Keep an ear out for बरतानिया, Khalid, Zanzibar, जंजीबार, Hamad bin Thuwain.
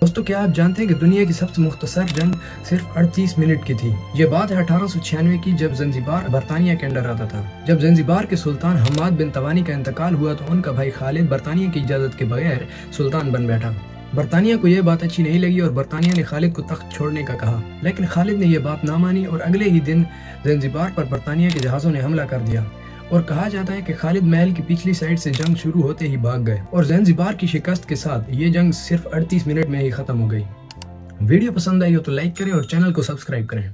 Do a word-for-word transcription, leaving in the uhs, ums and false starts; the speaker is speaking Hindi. दोस्तों क्या आप जानते हैं कि दुनिया की सबसे मुख्तसर जंग सिर्फ अड़तीस मिनट की थी। ये बात है अठारह सौ छियानवे की, जब जंजीबार बरतानिया के अंडर आता था। जब जंजीबार के सुल्तान हमाद बिन तवानी का इंतकाल हुआ तो उनका भाई खालिद बरतानिया की इजाजत के बगैर सुल्तान बन बैठा। बरतानिया को यह बात अच्छी नहीं लगी और बरतानिया ने खालिद को तख्त छोड़ने का कहा, लेकिन खालिद ने यह बात ना मानी और अगले ही दिन जंजीबार पर बरतानिया के जहाज़ों ने हमला कर दिया। और कहा जाता है कि खालिद महल की पिछली साइड से जंग शुरू होते ही भाग गए और ज़ंजीबार की शिकस्त के साथ ये जंग सिर्फ अड़तीस मिनट में ही खत्म हो गई। वीडियो पसंद आई हो तो लाइक करें और चैनल को सब्सक्राइब करें।